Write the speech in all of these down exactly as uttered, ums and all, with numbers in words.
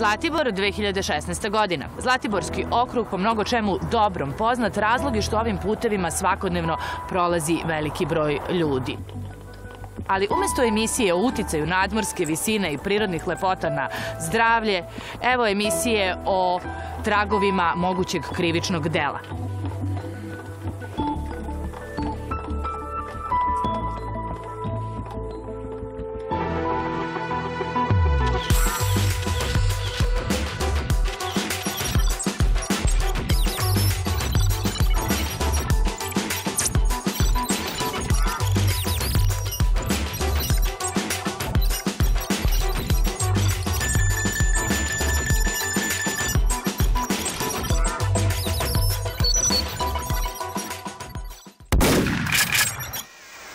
Zlatibor dve hiljade šesnaeste. godina. Zlatiborski okrug po mnogo čemu dobrom poznat, razlog je što ovim putevima svakodnevno prolazi veliki broj ljudi. Ali umesto emisije o uticaju nadmorske visine i prirodnih lepota na zdravlje, evo emisije o tragovima mogućeg krivičnog dela.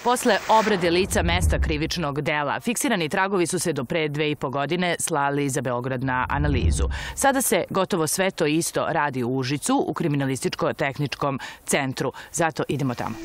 Posle obrade lica mesta krivičnog dela, fiksirani tragovi su se do pre dve i po godine slali za Beograd na analizu. Sada se gotovo sve to isto radi u Užicu, u kriminalističko-tehničkom centru. Zato idemo tamo.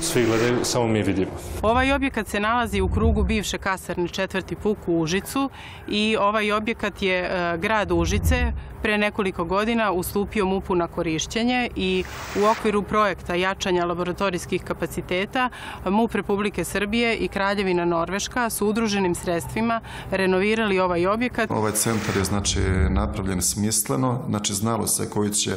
Svi gledaju, samo mi vidimo. Ovaj objekat se nalazi u krugu bivše kasarne četvrti puk u Užicu i ovaj objekat je grad Užice pre nekoliko godina ustupio mupu na korišćenje i u okviru projekta jačanja laboratorijskih kapaciteta mup Republike Srbije i Kraljevina Norveška su udruženim sredstvima renovirali ovaj objekat. Ovaj centar je znači napravljen smisleno, znači znalo se koji će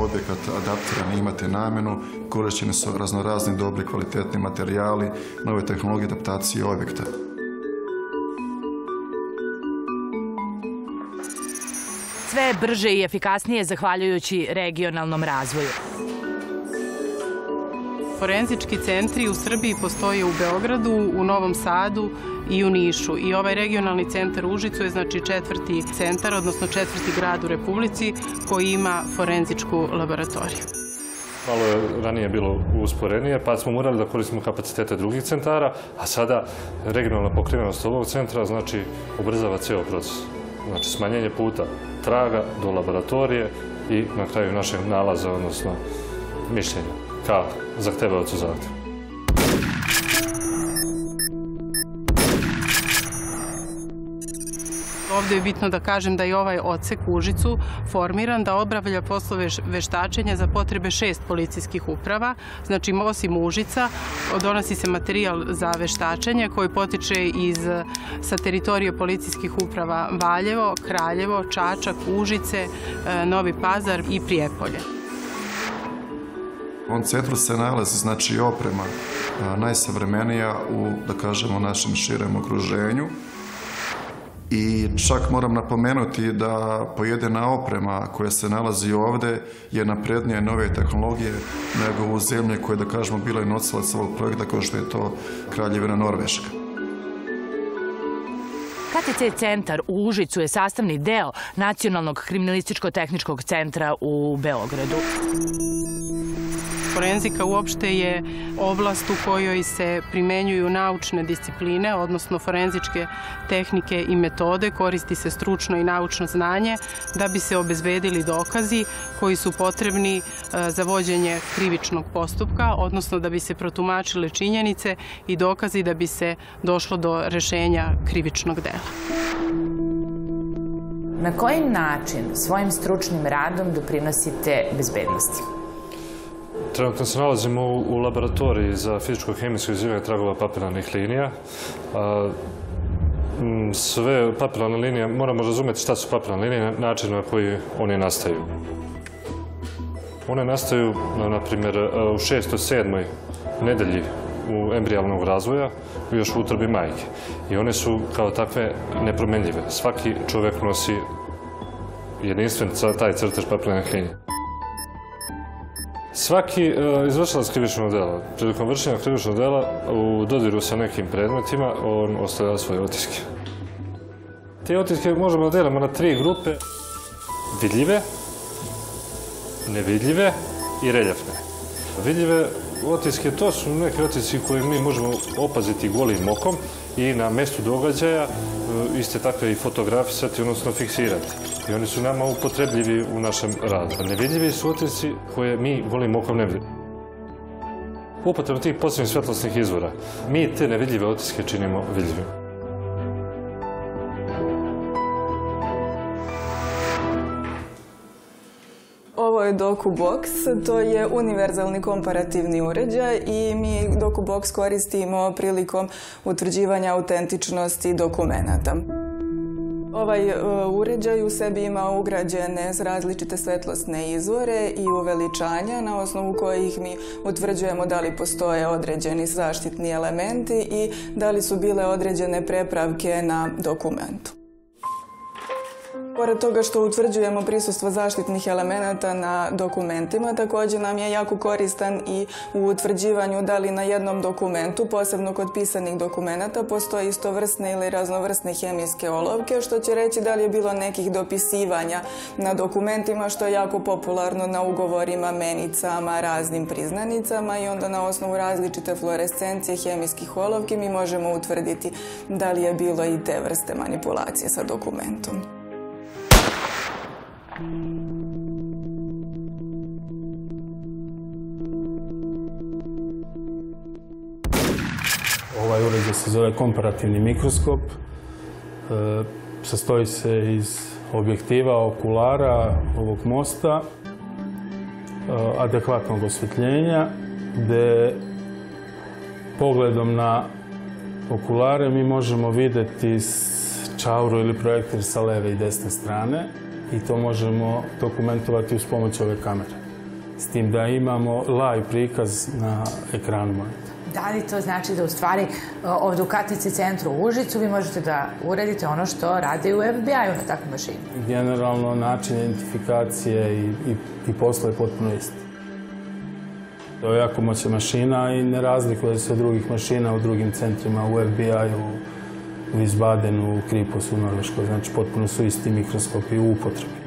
objekat adaptiran, imate namenu, korišćeni su raznorazni, dobri, kvalitetni materijali, nove tehnologije adaptacije objekta. Sve brže i efikasnije zahvaljujući regionalnom razvoju. Forenzički centri u Srbiji postoje u Beogradu, u Novom Sadu i u Nišu. I ovaj regionalni centar Užicu je znači četvrti centar, odnosno četvrti grad u Republici koji ima forenzičku laboratoriju. Malo je ranije bilo usporenije, pa smo morali da koristimo kapacitete drugih centara, a sada regionalna pokrivenost ovog centra znači ubrzava ceo proces. Znači smanjenje puta traga do laboratorije i na kraju našeg nalaza, odnosno mišljenja ka zahtevaocu zahtjeva. Ovde je bitno da kažem da je ovaj odsek u Užicu formiran da obavlja poslove veštačenja za potrebe šest policijskih uprava. Znači, osim Užica, donosi se materijal za veštačenje koji potiče sa teritorije policijskih uprava Valjevo, Kraljevo, Čačak, Užice, Novi Pazar i Prijepolje. U ovom centru se nalazi, znači, oprema najsavremenija u, da kažemo, našem širem okruženju. I čak moram napomenuti da pojedina oprema koja se nalazi ovde je naprednija i nove tehnologije nego u zemlji koja je, da kažemo, bila i nosilac ovog projekta kao što je to Kraljevina Norveška. K T C centar u Užicu je sastavni deo Nacionalnog kriminalističko-tehničkog centra u Beogradu. Forenzika uopšte je oblast u kojoj se primenjuju naučne discipline, odnosno forenzičke tehnike i metode, koristi se stručno i naučno znanje da bi se obezbedili dokazi koji su potrebni za vođenje krivičnog postupka, odnosno da bi se protumačile činjenice i dokazi da bi se došlo do rešenja krivičnog dela. Na koji način svojim stručnim radom doprinosite bezbednosti? Trenutno se nalazimo u laboratoriji za fizičko-hemijsko izuzimanje tragova papirnih linija. Sve papirne linije, moramo razumeti šta su papirne linije, način na koji oni nastaju. One nastaju, na primjer, u šestoj, sedmoj nedelji u embrijalnog razvoja, još u utrobi majke. I one su kao takve nepromenljive. Svaki čovek nosi jedinstven taj crtež papirnih linija. Svaki izvršilac krivičnog dela, prilikom vršenja krivičnog dela, u dodiru sa nekim predmetima, on ostavlja svoje otiske. Te otiske možemo da delimo na tri grupe. Vidljive, nevidljive i reljefne. Vidljive otiske, to su neke otiske koje mi možemo opaziti golim okom i na mestu događaja iste takve i fotografisati, odnosno fiksirati. I oni su nama upotrebljivi u našem radu. Nevidljivi su otisci koje mi golim okom ne vidimo. Upotrebom tih posebnih svetlosnih izvora mi te nevidljive otiske činimo vidljivim. je DocuBox, to je univerzalni komparativni uređaj i mi DocuBox koristimo prilikom utvrđivanja autentičnosti dokumenata. Ovaj uređaj u sebi ima ugrađene različite svetlosne izvore i uveličanja na osnovu kojih mi utvrđujemo da li postoje određeni zaštitni elementi i da li su bile određene prepravke na dokumentu. Pored toga što utvrđujemo prisustvo zaštitnih elemenata na dokumentima, također nam je jako koristan i u utvrđivanju da li na jednom dokumentu, posebno kod pisanih dokumenata, postoje istovrsne ili raznovrsne hemijske olovke, što će reći da li je bilo nekih dopisivanja na dokumentima, što je jako popularno na ugovorima, menicama, raznim priznanicama i onda na osnovu različite fluorescencije hemijskih olovki mi možemo utvrditi da li je bilo i te vrste manipulacije sa dokumentom. Ovaj uređaj se zove komparativni mikroskop. Sastoji se iz objektiva, okulara, ovog mosta, adekvatnog osvjetljenja, gdje pogledom na okulare mi možemo vidjeti čauru ili projektor sa leve i desne strane. I to možemo dokumentovati uz pomoć ove kamere. S tim da imamo live prikaz na ekranu monitora. Da li to znači da u stvari ovdje u K T C centru u Užicu vi možete da uredite ono što radi u F B I-u na takvu mašinu? Generalno način identifikacije i posla je potpuno isti. To je jako moćna mašina i ne razlikuje se od drugih mašina u drugim centrima, u F B I-u, u Izbadenu, u Kripo su u Norveškoj, znači potpuno su isti mikroskopi u upotrebi.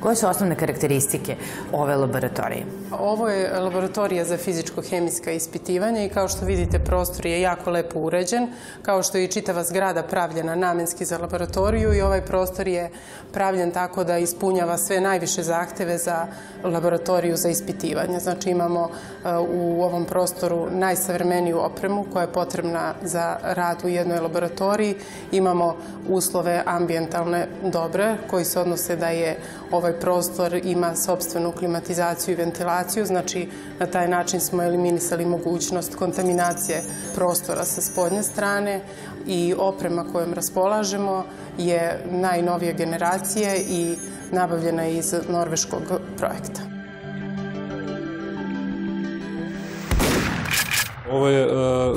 Koje su osnovne karakteristike ove laboratorije? Ovo je laboratorija za fizičko-hemijska ispitivanja i kao što vidite prostor je jako lepo uređen, kao što je i čitava zgrada pravljena namenski za laboratoriju i ovaj prostor je pravljen tako da ispunjava sve najviše zahteve za laboratoriju za ispitivanje. Znači imamo u ovom prostoru najsavremeniju opremu koja je potrebna za rad u jednoj laboratoriji. Imamo uslove ambijentalne dobre koji se odnose da je ovaj prostor ima sopstvenu klimatizaciju i ventilaciju, znači na taj način smo eliminisali mogućnost kontaminacije prostora sa spoljne strane i oprema kojom raspolažemo je najnovije generacije i nabavljena je iz norveškog projekta. Ovo je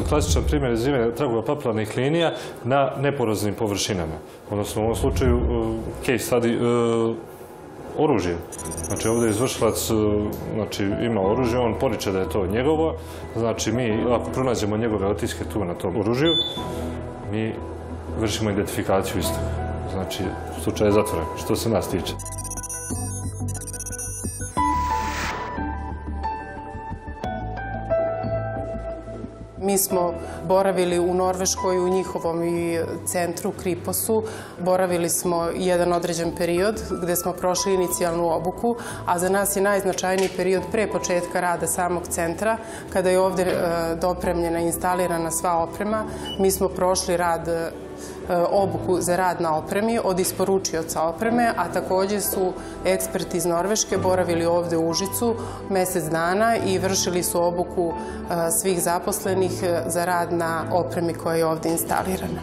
klasičan primjer izmjene tragova papelarnih linija na neporoznim površinama, odnosno u ovom slučaju case study oružje. Znači ovdje je izvršilac, znači ima oružje, on poriče da je to njegovo, znači mi ako pronađemo njegove otiske tu na tom oružju, mi vršimo identifikaciju istog. Znači slučaj je zatvoren, što se nas tiče. Mi smo boravili u Norveškoj, u njihovom centru, Kriposu. Boravili smo jedan određen period gdje smo prošli inicijalnu obuku, a za nas je najznačajniji period pre početka rada samog centra, kada je ovdje dopremljena i instalirana sva oprema. Mi smo prošli rad obuku za rad na opremi od isporučioca opreme, a također su eksperti iz Norveške boravili ovdje u Užicu mjesec dana i vršili su obuku svih zaposlenih za rad na opremi koja je ovdje instalirana.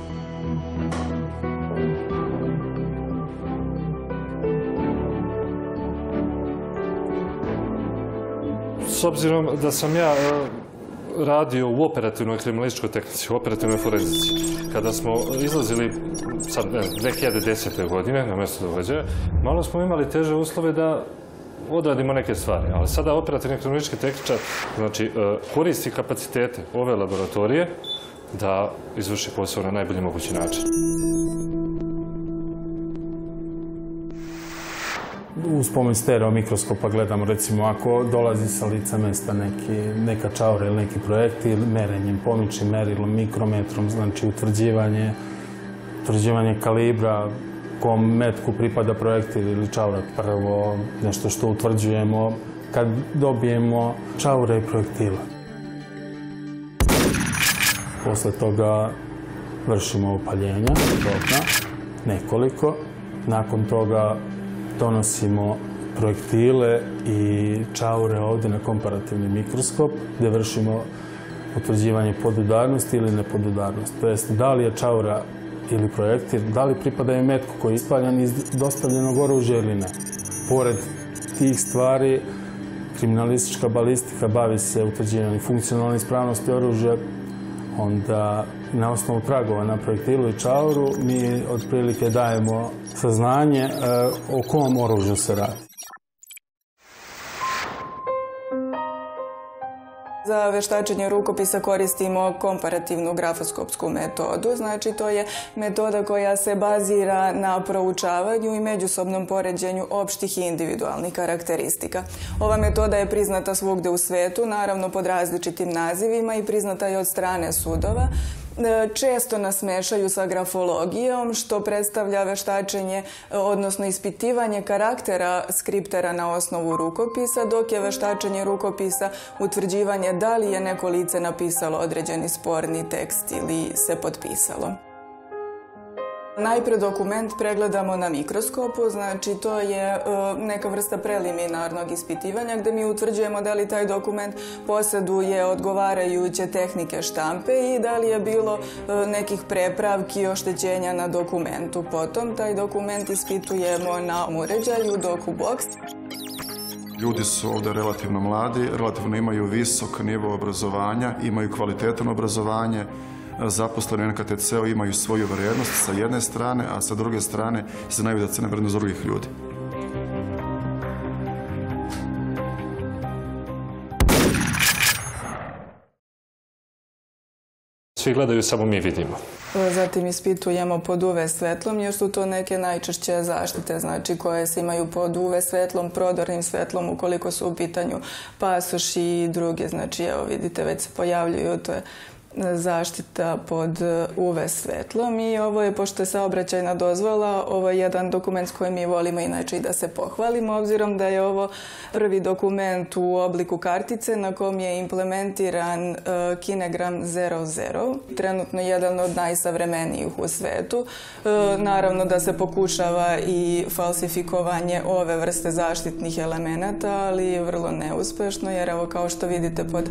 S obzirom da sam ja radio u operativnoj kriminalističkoj tehnici, u operativnoj forenzici. Kada smo izlazili sad dve hiljade desete. godine na mjesto događaja, malo smo imali teže uslove da odradimo neke stvari. Ali sada operativni kriminalistički tehničar znači, koristi kapacitete ove laboratorije da izvrši posao na najbolji mogući način. Uz pomoć stereo mikroskopa gledamo, recimo, ako dolazi sa lica mesta neka čaura ili neki projektil, merenjem pomiči, merilom, mikrometrom, znači utvrđivanje kalibra, kom metku pripada projektil ili čaura prvo, nešto što utvrđujemo kad dobijemo čaure i projektila. Posle toga vršimo upaljenja okna, nekoliko. Nakon toga donosimo projektile i čaure ovde na komparativni mikroskop, gde vršimo utvrđivanje podudarnosti ili nepodudarnosti. To jest, da li je čaura ili projektil, da li pripadaju metku koji je ispaljan iz dostavljenog oružja ili ne. Pored tih stvari, kriminalistička balistika bavi se utvrđivanjem funkcionalne ispravnosti oružja, onda na osnovu tragova na projektilu i čauru mi otprilike dajemo saznanje o kom oružju se radi. Za veštačenje rukopisa koristimo komparativnu grafoskopsku metodu. Znači, to je metoda koja se bazira na proučavanju i međusobnom poređenju opštih i individualnih karakteristika. Ova metoda je priznata svugde u svetu, naravno pod različitim nazivima, i priznata je od strane sudova. Često nas mešaju sa grafologijom, što predstavlja veštačenje, odnosno ispitivanje karaktera skriptera na osnovu rukopisa, dok je veštačenje rukopisa utvrđivanje da li je neko lice napisalo određeni sporni tekst ili se potpisalo. Najpre dokument pregledamo na mikroskopu, znači to je neka vrsta preliminarnog ispitivanja gde mi utvrđujemo da li taj dokument poseduje odgovarajuće tehnike štampe i da li je bilo nekih prepravki i oštećenja na dokumentu. Potom taj dokument ispitujemo na uređaju DocuBox. Ljudi su ovde relativno mladi, relativno imaju visok nivo obrazovanja, imaju kvalitetno obrazovanje. Zaposleni u en ka te ce-u imaju svoju vrednost sa jedne strane, a sa druge strane znaju da cene vrednost drugih ljudi. Svi gledaju, samo mi vidimo. Zatim ispitujemo pod u ve svetlom, jer su to neke najčešće zaštite, znači koje se imaju pod u ve svetlom, prodornim svetlom, ukoliko su u pitanju pasoši i druge. Znači, evo vidite, već se pojavljuju, to je zaštita pod u ve svetlom, i ovo je, pošto je saobraćajna dozvola, ovo je jedan dokument s kojim mi volimo inače i da se pohvalimo, obzirom da je ovo prvi dokument u obliku kartice na kom je implementiran Kinegram nula nula, trenutno jedan od najsavremenijih u svetu. Naravno da se pokušava i falsifikovanje ove vrste zaštitnih elemenata, ali vrlo neuspešno, jer evo, kao što vidite, pod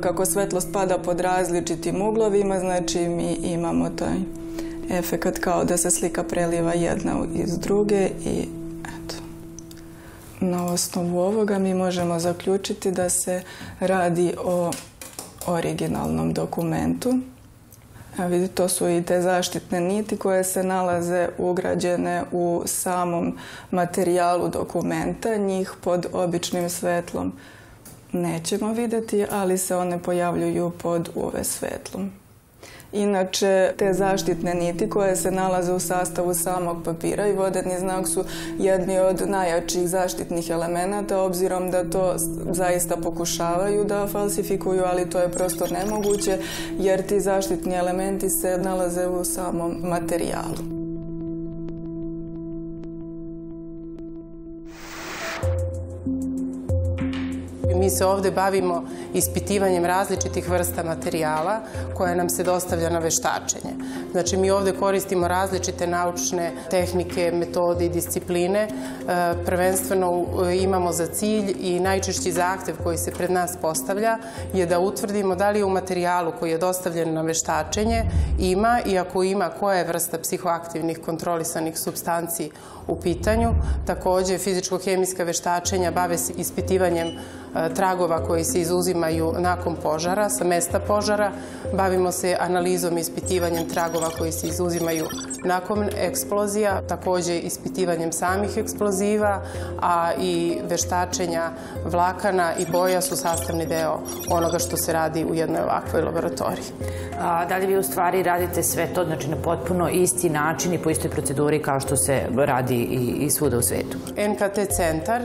kako svetlost pada pod različitim uglovima, znači mi imamo taj efekt kao da se slika preliva jedna iz druge, i eto. Na osnovu ovoga mi možemo zaključiti da se radi o originalnom dokumentu. Vidite, to su i te zaštitne niti koje se nalaze ugrađene u samom materijalu dokumenta. Njih pod običnim svetlom nećemo videti, ali se one pojavljuju pod u ve svetlom. Inače, te zaštitne niti koje se nalaze u sastavu samog papira i vodeni znak su jedni od najjačih zaštitnih elemenata, obzirom da to zaista pokušavaju da falsifikuju, ali to je prosto nemoguće, jer ti zaštitni elementi se nalaze u samom materijalu. Mi se ovde bavimo ispitivanjem različitih vrsta materijala koja nam se dostavlja na veštačenje. Znači, mi ovde koristimo različite naučne tehnike, metode i discipline. Prvenstveno imamo za cilj, i najčešći zahtev koji se pred nas postavlja je da utvrdimo da li u materijalu koji je dostavljen na veštačenje ima, i ako ima, koja je vrsta psihoaktivnih kontrolisanih supstanci u pitanju. Takođe, fizičko-hemijska veštačenja bave se ispitivanjem tragova koji se izuzimaju nakon požara, sa mesta požara. Bavimo se analizom i ispitivanjem tragova koji se izuzimaju nakon eksplozija, takođe ispitivanjem samih eksploziva, a i veštačenja vlakana i boja su sastavni deo onoga što se radi u jednoj ovakvoj laboratoriji. A da li vi u stvari radite sve to, znači, na potpuno isti način i po istoj proceduri kao što se radi i svuda u svetu? en ka te centar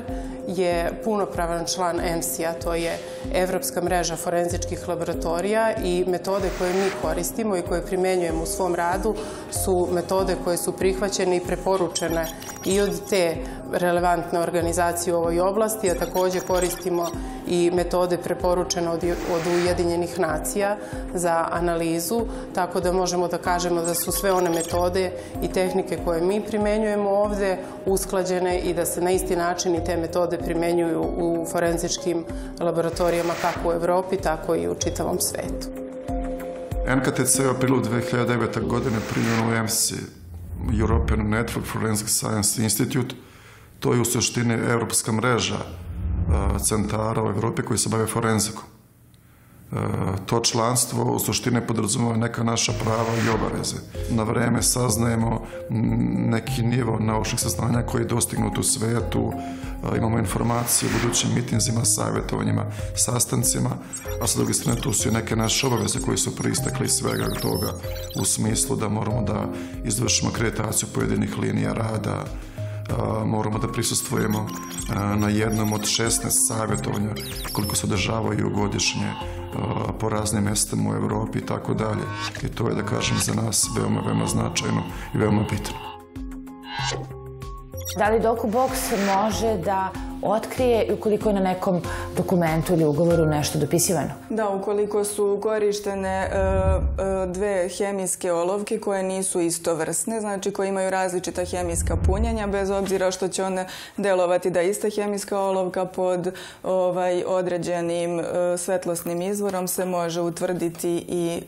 je punopravan član e em si a, to je Evropska mreža forenzičkih laboratorija, i metode koje mi koristimo i koje primenjujemo u svom radu su metode koje su prihvaćene i preporučene i od te relevantne organizacije u ovoj oblasti, a takođe koristimo i metode preporučene od Ujedinjenih nacija za analizu, tako da možemo da kažemo da su sve one metode i tehnike koje mi primenjujemo ovde usklađene i da se na isti način i te metode primenjuju u forenzičkim laboratorijama kako u Evropi, tako i u čitavom svetu. N K T C je u aprilu dve hiljade devete. godine primljeno u E M S I, European Network Forensic Science Institute. To je u suštini evropska mreža centara u Evropi koji se bave forenzikom. To članstvo u suštini podrazumava neka naša prava i obaveze. Na vreme saznajemo neki nivo naučnih saznanja koji je dostignut u svetu, imamo informacije o budućim mitinzima, savjetovanjima, sastancima, a sa druge strane tu su i neke naše obaveze koje su proistekle iz svega toga u smislu da moramo da izvršimo akreditaciju pojedinih linija rada, moramo da prisustvujemo na jednom od šesnaest savjetovanja koliko se održavaju godišnje po raznim mestima u Evropi i tako dalje. I to je, da kažem, za nas veoma, veoma značajno i veoma bitno. Da li DocuBox može da otkrije ukoliko je na nekom dokumentu ili ugovoru nešto dopisivano? Da, ukoliko su korištene dve hemijske olovke koje nisu istovrsne, znači koje imaju različita hemijska punjenja, bez obzira što će one delovati da je ista hemijska olovka pod određenim svetlosnim izvorom se može utvrditi i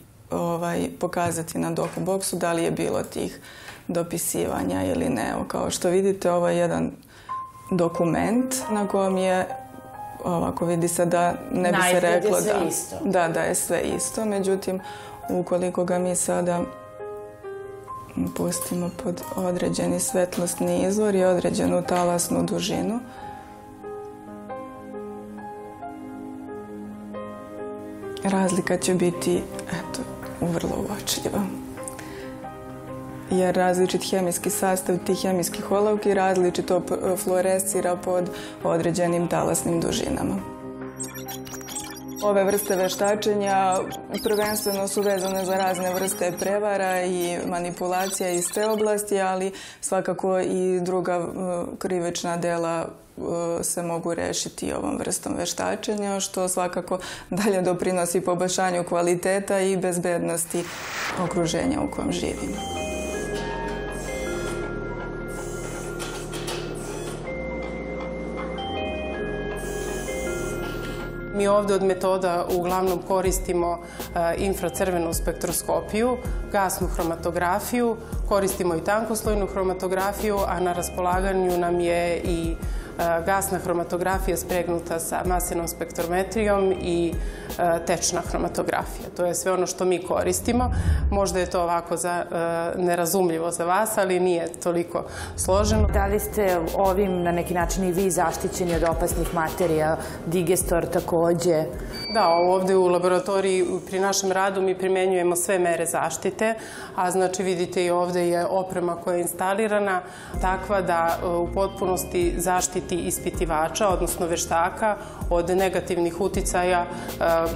pokazati na DocuBoxu da li je bilo tih dopisivanja ili ne. Kao što vidite, ovo je jedan dokument na kojem je, ovako vidi se da ne bi se reklo da da je sve isto, međutim ukoliko ga mi sada pustimo pod određeni svetlosni izvor i određenu talasnu dužinu, razlika će biti, eto, vrlo uočljiva. Jer različit hemijski sastav tih hemijskih olovki različito fluorescira pod određenim talasnim dužinama. Ove vrste veštačenja prvenstveno su vezane za razne vrste prevara i manipulacija iz te oblasti, ali svakako i druga krivična dela se mogu rešiti ovom vrstom veštačenja, što svakako dalje doprinosi poboljšanju kvaliteta i bezbednosti okruženja u kojem živimo. Mi ovde od metoda uglavnom koristimo infracrvenu spektroskopiju, gasnu hromatografiju, koristimo i tankoslojnu hromatografiju, a na raspolaganju nam je i gasna hromatografija spregnuta sa masivnom spektrometrijom i tečna hromatografija. To je sve ono što mi koristimo. Možda je to ovako nerazumljivo za vas, ali nije toliko složeno. Da li ste ovim na neki način i vi zaštićeni od opasnih materija, digestor takođe? Da, ovde u laboratoriji pri našem radu mi primenjujemo sve mere zaštite, a znači vidite i ovde je oprema koja je instalirana takva da u potpunosti zaštite ispitivača, odnosno veštaka, od negativnih uticaja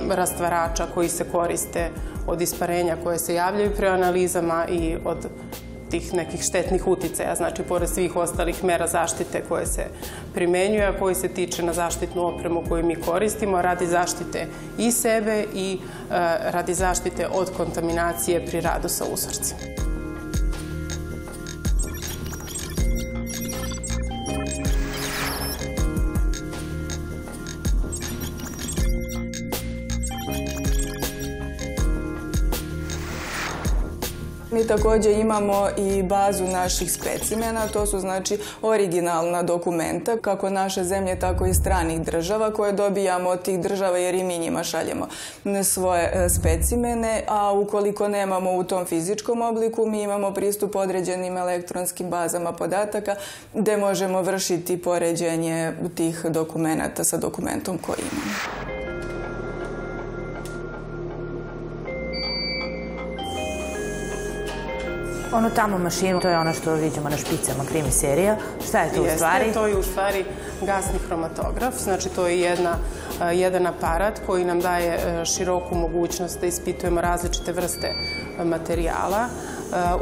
rastvarača koji se koriste, od isparenja koje se javljaju pri analizama i od tih nekih štetnih uticaja, znači pored svih ostalih mera zaštite koje se primenjuje, a koji se tiče na zaštitnu opremu koju mi koristimo, radi zaštite i sebe i radi zaštite od kontaminacije pri radu sa uzorcima. Mi također imamo i bazu naših specimena, to su znači originalna dokumenta, kako naše zemlje, tako i stranih država koje dobijamo od tih država jer i mi njima šaljemo svoje specimene, a ukoliko nemamo u tom fizičkom obliku, mi imamo pristup određenim elektronskim bazama podataka gde možemo vršiti poređenje tih dokumenta sa dokumentom koji imamo. Onu tamo mašinu, to je ono što vidimo na špicama krimi serija. Šta je to u stvari? To je u stvari gasni hromatograf, znači to je jedan aparat koji nam daje široku mogućnost da ispitujemo različite vrste materijala.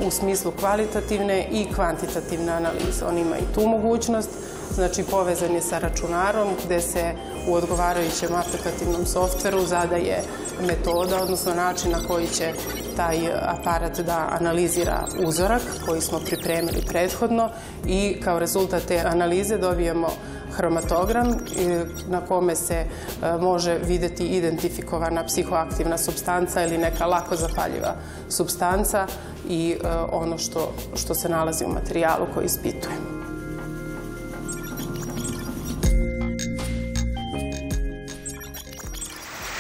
u smislu kvalitativne i kvantitativne analize. On ima i tu mogućnost, znači povezan je sa računarom gde se u odgovarajućem aplikativnom softveru zadaje metoda, odnosno način na koji će taj aparat da analizira uzorak koji smo pripremili prethodno i kao rezultat te analize dobijemo hromatogram na kome se može videti identifikovana psihoaktivna supstanca ili neka lako zapaljiva supstanca i ono što se nalazi u materijalu koji ispitujemo.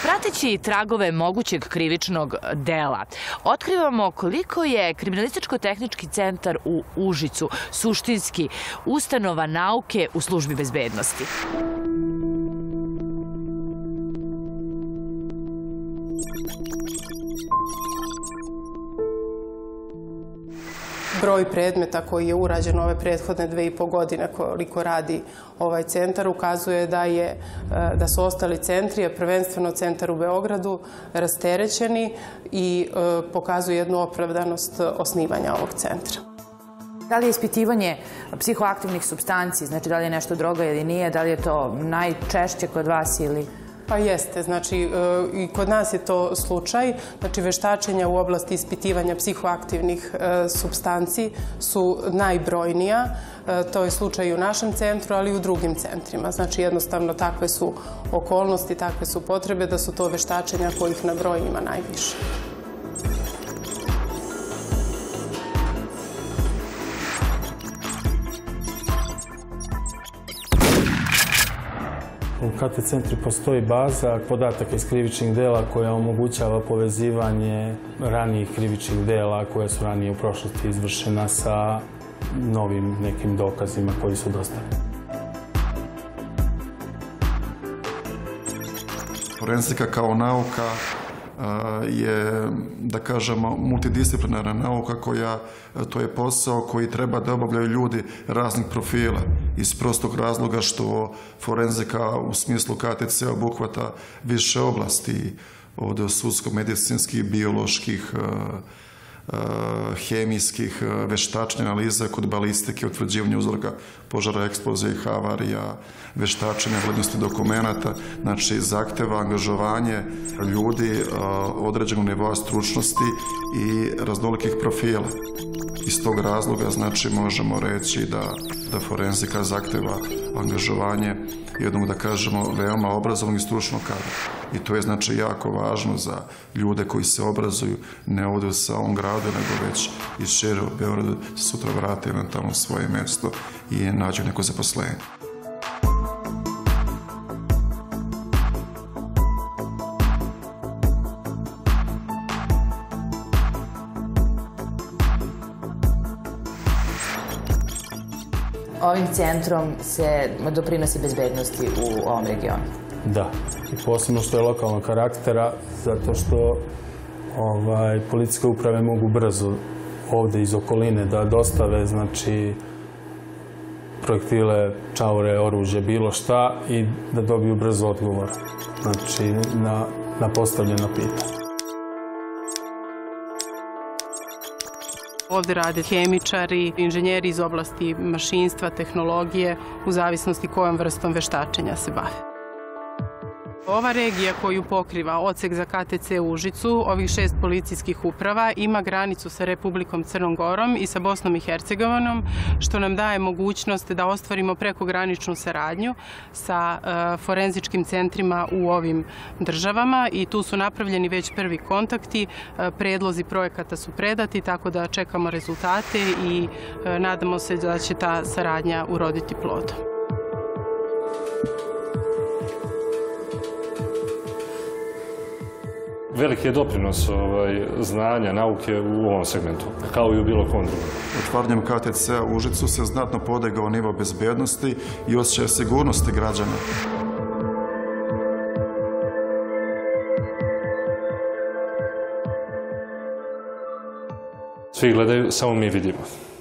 Prateći tragove mogućeg krivičnog dela, otkrivamo koliko je Kriminalističko-tehnički centar u Užicu suštinski ustanova nauke u službi bezbednosti. Broj predmeta koji je urađen ove prethodne dve i po godine koliko radi ovaj centar ukazuje da su ostali centri, a prvenstveno centar u Beogradu, rasterećeni i pokazuje jednu opravdanost osnivanja ovog centra. Da li je ispitivanje psihoaktivnih supstanci, znači da li je nešto droga ili nije, da li je to najčešće kod vas ili... Pa jeste, znači i kod nas je to slučaj, znači veštačenja u oblasti ispitivanja psihoaktivnih supstanci su najbrojnija, to je slučaj i u našem centru, ali i u drugim centrima, znači jednostavno takve su okolnosti, takve su potrebe da su to veštačenja kojih na broj ima najviše. U K T centru postoji baza podataka iz krivičnih dela koja omogućava povezivanje ranijih krivičnih dela koja su ranije u prošlosti izvršena sa novim nekim dokazima koji su dostavljeni. Forenzika kao nauka je, da kažemo, multidisciplinarna nauka koja, to je posao koji treba da obavljaju ljudi raznih profila iz prostog razloga što forenzika u smislu K T C obuhvata više oblasti od sudsko-medicinskih, bioloških, hemijskih, veštačnih analiza kod balistike, utvrđivanja uzorka požara, eksplozija i havarija, veštačenja vrednosti dokumenata, znači zahteva angažovanje ljudi određenog nivoa stručnosti i raznolikih profila. Iz tog razloga znači možemo reći da forenzika zahteva angažovanje jednog, da kažemo, veoma obrazovnog i stručnog kadra. I to je znači jako važno za ljude koji se obrazuju ne ovde u samom gradu, nego već iz šire od Beograda se sutra vrate eventualno svoje mesto i nađu neko zaposlenje. Ovim centrom se doprinosi bezbednosti u ovom regionu? Da, i posebno što je lokalnog karaktera, zato što policijske uprave mogu brzo ovde iz okoline da dostave, znači, projektile, čaure, oružje, bilo šta i da dobiju brzo odgovor, znači, na postavljena pitanja. Ovde rade hemičari, inženjeri iz oblasti mašinstva, tehnologije, u zavisnosti kojom vrstom veštačenja se bave. Ova regija koju pokriva odsek za K T C Užicu, ovih šest policijskih uprava, ima granicu sa Republikom Crnom Gorom i sa Bosnom i Hercegovinom, što nam daje mogućnost da ostvarimo prekograničnu saradnju sa forenzičkim centrima u ovim državama i tu su napravljeni već prvi kontakti, predlozi projekata su predati, tako da čekamo rezultate i nadamo se da će ta saradnja uroditi plodom. Veliki je doprinos znanja, nauke u ovom segmentu, kao i u bilo kom drugom. Otvaranjem K T C-a u Užicu se znatno podigao nivo bezbednosti i osjećaja sigurnosti građana. Svi gledaju, samo mi vidimo.